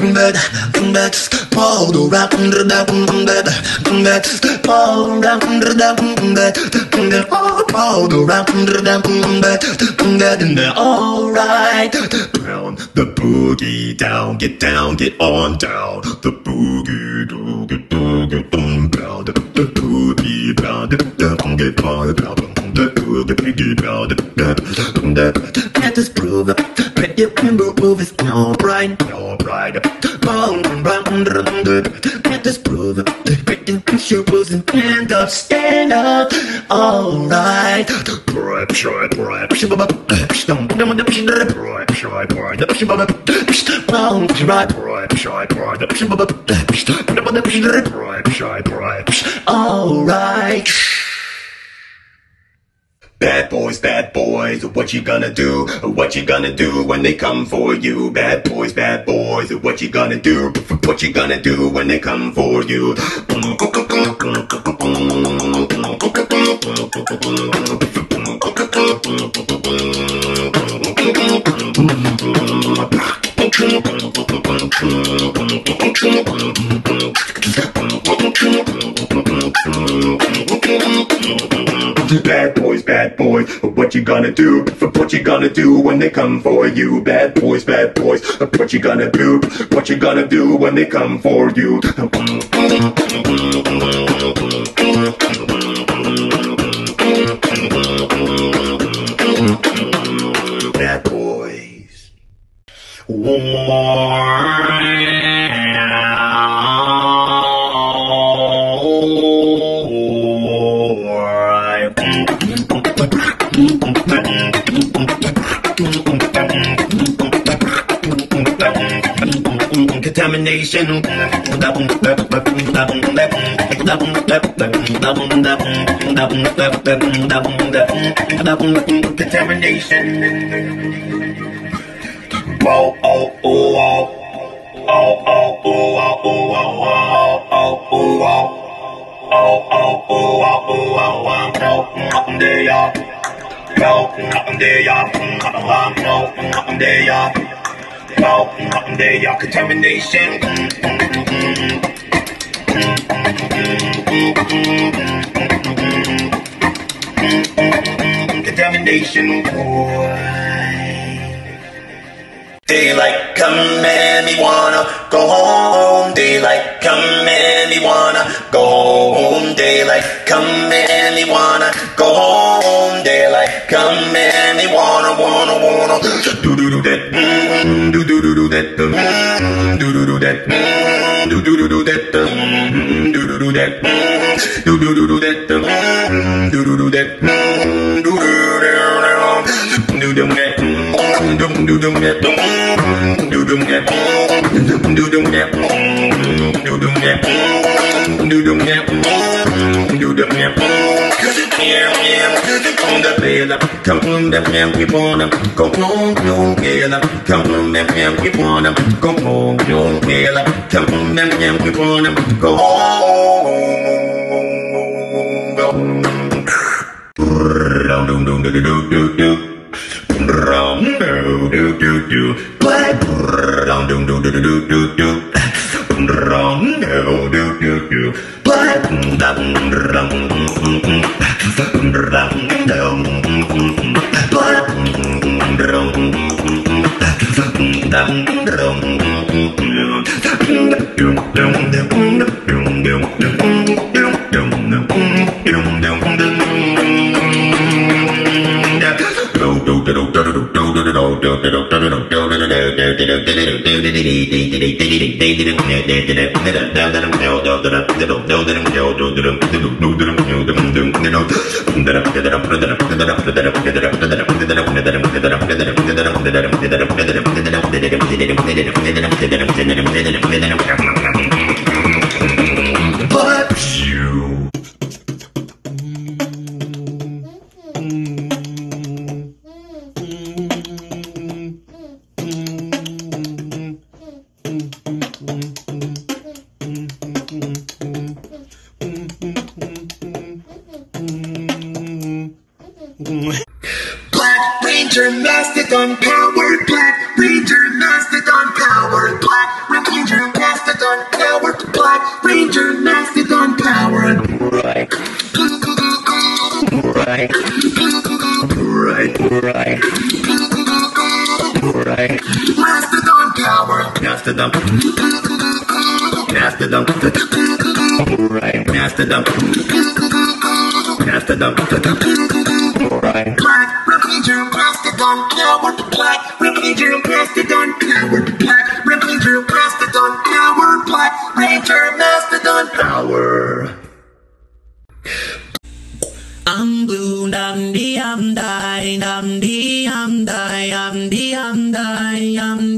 Alright, pound the boogie down, get on down. The boogie down, pound the boogie down, get on down. The piggy blood, let us prove that you can move is no pride. Let us prove that you can shoot and stand up. Alright, alright. Bad boys, what you gonna do? What you gonna do when they come for you? Bad boys, what you gonna do? What you gonna do when they come for you? Bad boys, what you gonna do? What you gonna do when they come for you? Bad boys, what you gonna do? What you gonna do when they come for you? Bad boys. Contamination. Contamination. Oh, oh, oh, oh. Oh, oh, oh, oh, oh, oh, oh, oh. Oh, oh, oh, oh, oh, oh. There you are. No, there you are. No, there you are. No, there you are. Contamination. Contamination. Daylight come and me wanna go home. Daylight come and me wanna go home. Daylight come and me wanna go home. Daylight come and me wanna Black Ranger Mastodon powered, Black Ranger Mastodon powered, Black Ranger Alright. I'm blue, I'm dying, I'm dying, I'm dying, I'm dying, I'm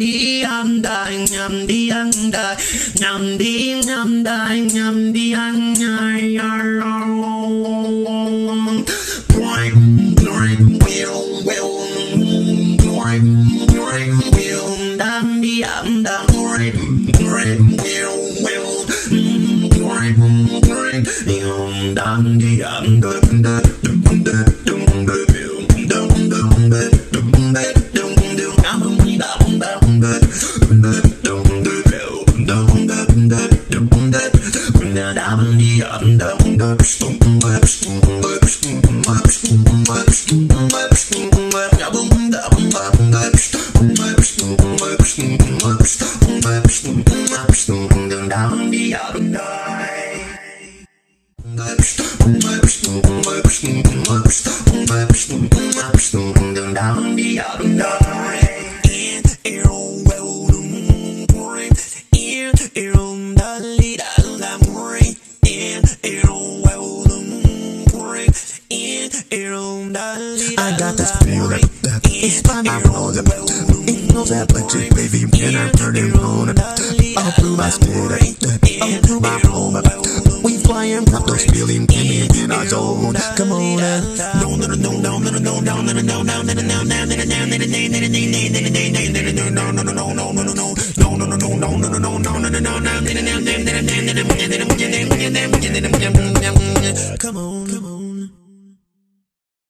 dying, no.